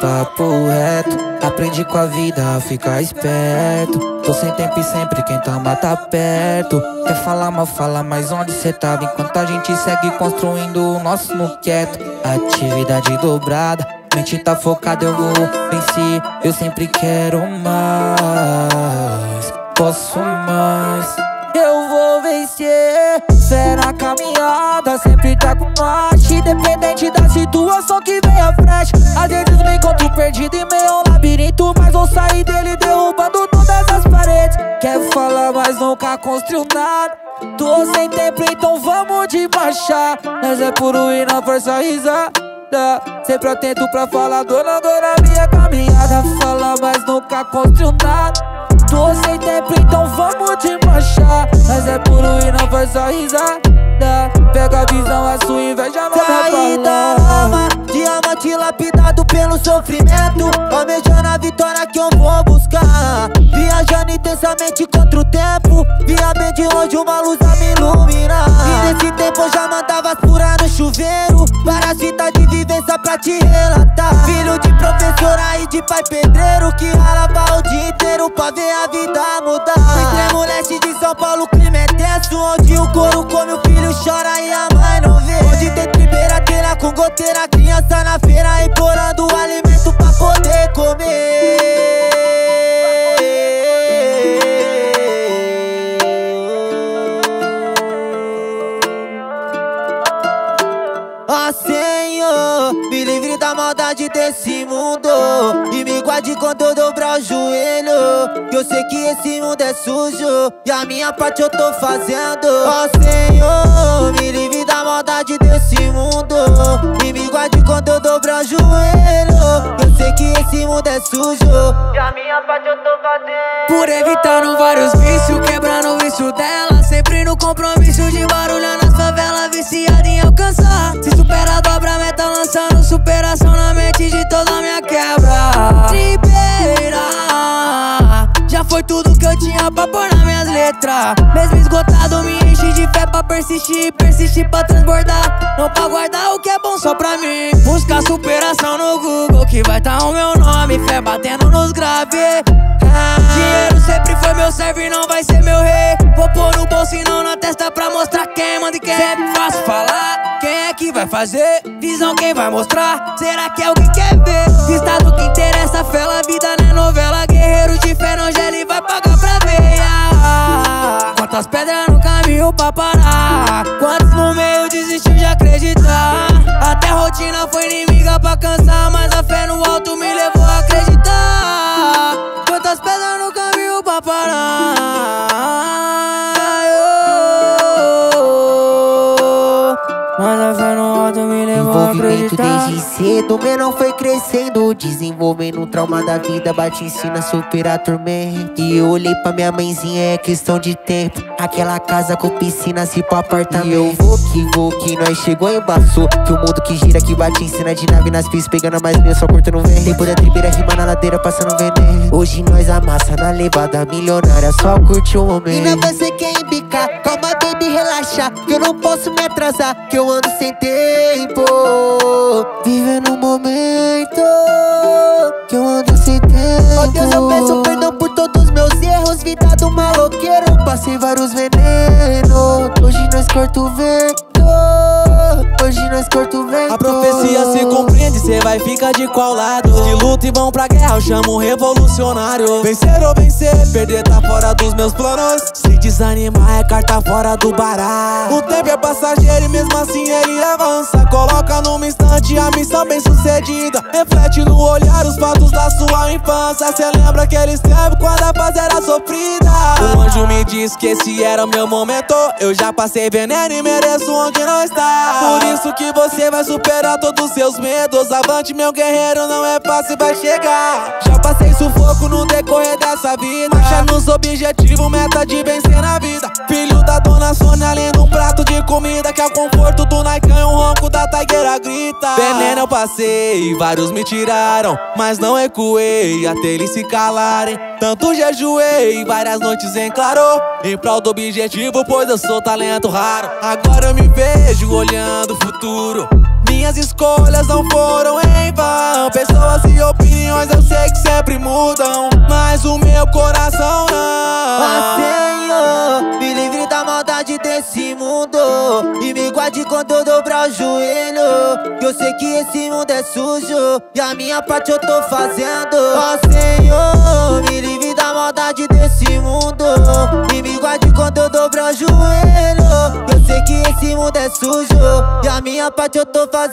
papo reto. Aprendi com a vida a ficar esperto. Tô sem tempo e sempre quem toma tá perto. Quer falar mal, fala, mas onde cê tava? Enquanto a gente segue construindo o nosso no quieto. Atividade dobrada, mente tá focada, eu vou vencer. Eu sempre quero mais, posso mais, eu vou vencer. Fé na caminhada, sempre tá com norte, independente da situação que vem à frente. Às vezes me encontro perdido em meio a um labirinto, mas vou sair dele derrubando todas as paredes. Quer falar, mas nunca construiu nada. Tô sem tempo, então vamos de baixar. Nós é puro e não força risada. Sempre atento pra falar, dona, dona, minha caminhada. Fala, mas nunca construiu nada. Tô sem tempo, então vamos te manchar. Mas é puro e não faz só risada. Pega a visão, a sua inveja não vai falar. Da alma, diamante lapidado pelo sofrimento, almejando a vitória que eu vou buscar. Viajando intensamente contra o tempo, via bem de longe uma luz a me iluminar. E nesse tempo eu já mandava furar no chuveiro, parasita de vivência pra te relatar. Filho de professora e de pai pedreiro, que ralava o dia inteiro pra ver a vida mudar. No extremo leste de São Paulo o clima é tenso, onde o couro come, o filho chora e a mãe não vê. Onde tem tribeira, terá com goteira, criança na feira implorando alimento pra poder comer. Ó Senhor, me livre da maldade desse mundo e me guarde quando eu dobrar o joelho, que eu sei que esse mundo é sujo e a minha parte eu tô fazendo. Ó Senhor, me livre da maldade desse mundo e me guarde quando eu dobrar o joelho, que eu sei que esse mundo é sujo e a minha parte eu tô fazendo. Por evitando vários vícios, quebrando o vício dela, sempre no compromisso de barulhar nas favelas, viciada em alcançar. Se supera, dobra a meta, lançando superação na mente de toda minha quebra. Tribeira, já foi tudo que eu tinha pra pôr nas minhas letras. Mesmo esgotado, me enche de fé pra persistir, persistir pra transbordar. Não pra guardar o que é bom só pra mim. Buscar superação no Google, que vai tá o meu nome, fé batendo nos graves. Dinheiro sempre foi meu servo e não vai ser meu rei. Vou pôr no bolso e não na testa pra mostrar quem manda e quem. Sempre faço falar, quem é que vai fazer? Visão quem vai mostrar? Será que alguém quer ver? Vista do que interessa, fé na vida não é novela. Guerreiro de fé não gela e vai pagar pra ver. Quantas pedras no caminho pra parar, quantos no meio desistiu de acreditar. Até a rotina foi inimiga pra cansar, mas a fé no alto me levou a acreditar. Quantas pedras no caminho pra parar, mas a fé no alto me levou a acreditar. Desde cedo o menor foi crescendo, desenvolvendo o trauma da vida, bate ensina a superar a tormenta. E eu olhei pra minha mãezinha, é questão de tempo, aquela casa com piscina, se pro apartamento. E eu vou que nós chegou e embaçou, que o mundo que gira, que bate ensina de nave nas pistas, pegando mais mil, só cortando vento. Tempo da tribeira, rima na ladeira, passando veneno. Hoje nós amassa na levada milionária, só curte o homem. E não vai ser quem bicar, calma baby, relaxa, que eu não posso me atrasar, que eu ando sem tempo. Vive no momento, que eu ando sem tempo. Oh Deus, eu peço perdão por todos meus erros, vida do maloqueiro, passei vários venenos. Hoje nós corta o vento, hoje nós corta o vento. A profecia se compreende, cê vai ficar de qual lado? Os que lutam e vão pra guerra, eu chamo revolucionário. Vencer ou vencer, perder tá fora dos meus planos. Se desanimar é carta fora do baralho. O tempo é passageiro e mesmo assim ele avança. Coloca numa instante a missão bem sucedida. Reflete no olhar os fatos da sua infância. Cê lembra aqueles tempos quando a paz era sofrida. Um anjo me disse que esse era o meu momento. Eu já passei veneno e mereço onde não está. Por isso que você vai superar todos os seus medos. Avante meu guerreiro, não é fácil, vai chegar. Já passei sufoco no decorrer dessa vida. Marcha nos objetivos, meta de vencer na vida. Filho da dona Sônia, além de um prato de comida, que é o conforto do Naikan e o ronco da taigueira grita. Veneno eu passei, vários me tiraram, mas não recuei até eles se calarem. Tanto jejuei, várias noites em claro, em prol do objetivo, pois eu sou talento raro. Agora eu me vejo olhando o futuro, Minhas escolhas não foram em vão. Pessoas e opiniões eu sei que sempre mudam, mas o meu coração não. Senhor, me livre da maldade desse mundo e me guarde quando eu dobrar o joelho, que eu sei que esse mundo é sujo e a minha parte eu tô fazendo. Senhor, me livre da maldade desse mundo e me guarde quando eu dobrar o joelho, eu sei que esse mundo é sujo e a minha parte eu tô fazendo.